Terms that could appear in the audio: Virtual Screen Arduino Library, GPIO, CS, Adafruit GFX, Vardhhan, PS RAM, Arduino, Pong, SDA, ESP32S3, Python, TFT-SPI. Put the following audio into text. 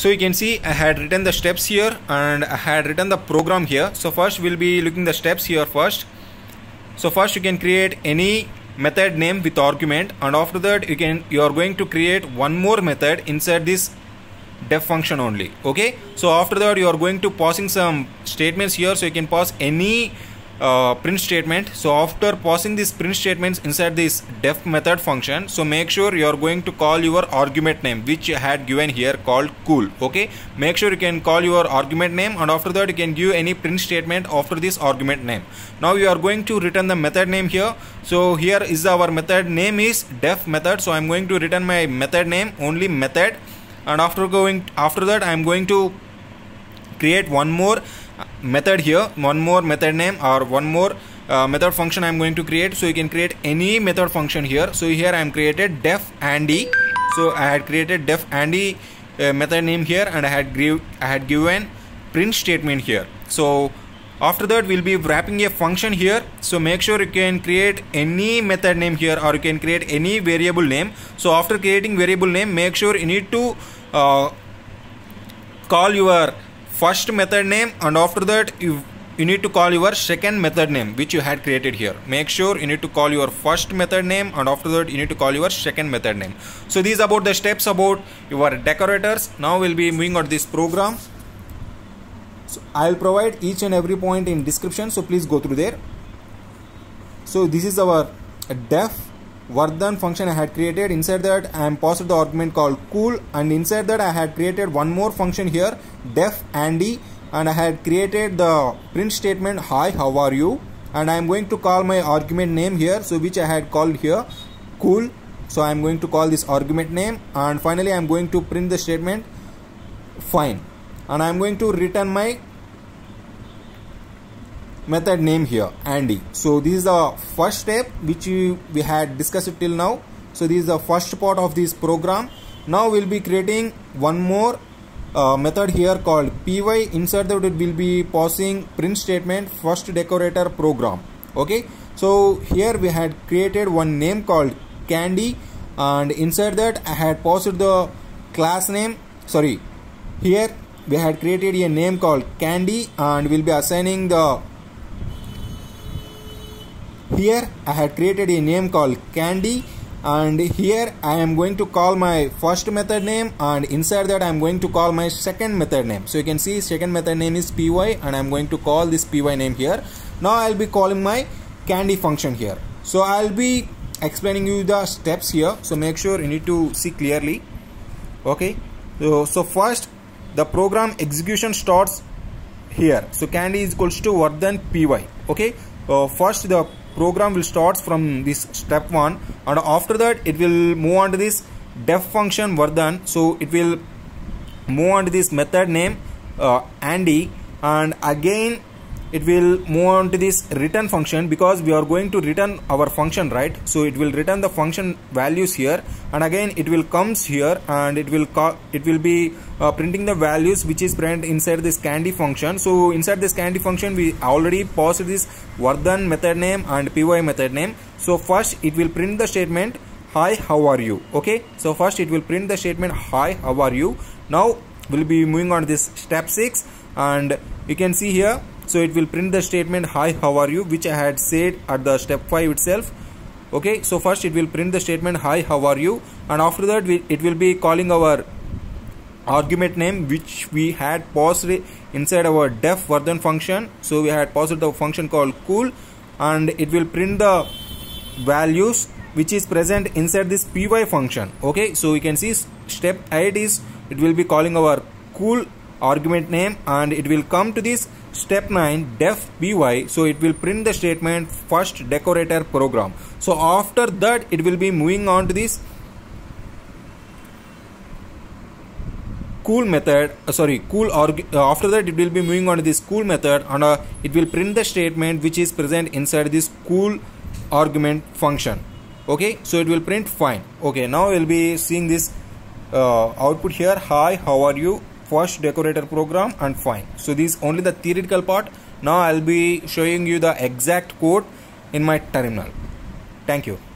So you can see I had written the steps here and I had written the program here. So first we'll be looking the steps here first. So first you can create any method name with argument, and after that you are going to create one more method inside this def function only. Okay, so after that you are going to passing some statements here. So you can pass any print statement. So after passing these print statements inside this def method function, so make sure you are going to call your argument name, which I had given here called cool. Okay, make sure you can call your argument name, and after that you can give any print statement after this argument name. Now you are going to return the method name here. So here is our method name is def method. So I'm going to return my method name only method, and after that I'm going to create one more method here, one more method name or one more method function I'm going to create. So you can create any method function here. So here I'm created def Andy. So I had created def Andy method name here, and I had given print statement here. So after that we'll be wrapping a function here. So make sure you can create any method name here, or you can create any variable name. So after creating variable name, make sure you need to call your first method name, and after that you need to call your second method name which you had created here. Make sure you need to call your first method name, and after that you need to call your second method name. So these about the steps about your decorators. Now we'll be moving on this program. So I'll provide each and every point in description, so please go through there. So this is our def Vardhhan function I had created. Inside that I am passed the argument called cool, and inside that I had created one more function here def Andy, and I had created the print statement hi how are you, and I am going to call my argument name here, so which I had called here cool. So I am going to call this argument name, and finally I am going to print the statement fine, and I am going to return my method name here Andy. So this is the first step which we had discussed till now. So this is the first part of this program. Now we'll be creating one more method here called py. Inside that it will be passing print statement first decorator program. Okay, so here we had created one name called Candy, and inside that I had passed the class name, sorry, here we had created a name called Candy, and we'll be assigning the here I had created a name called Candy, and here I am going to call my first method name, and inside that I am going to call my second method name. So you can see second method name is py, and I am going to call this py name here. Now I'll be calling my Candy function here. So I'll be explaining you the steps here, so make sure you need to see clearly. Okay, so first the program execution starts here. So Candy is equals to Vardhhan py. Okay, first the program will starts from this step 1, and after that it will move on to this def function Vardhhan. So it will move on to this method name Andy, and again it will move on to this return function, because we are going to return our function, right? So it will return the function values here, and again it will comes here, and it will be printing the values which is printed inside this Candy function. So inside this Candy function we already passed this Vardhhan method name and py method name. So first it will print the statement hi how are you. Okay, so first it will print the statement hi how are you. Now we'll be moving on to this step 6, and you can see here. So it will print the statement hi how are you, which I had said at the step 5 itself. Okay, so first it will print the statement hi how are you, and after that it will be calling our argument name which we had passed inside our def Vardhhan function. So we had passed the function called cool, and it will print the values which is present inside this py function. Okay, so you can see step 8 is it will be calling our cool argument name, and it will come to this step 9 def py. So it will print the statement first decorator program. So after that it will be moving on to this cool method, after that it will be moving on to this cool method, and it will print the statement which is present inside this cool argument function. Okay, so it will print fine. Okay, now we'll be seeing this output here hi how are you, first decorator program, and fine. So this is only the theoretical part. Now I'll be showing you the exact code in my terminal. Thank you.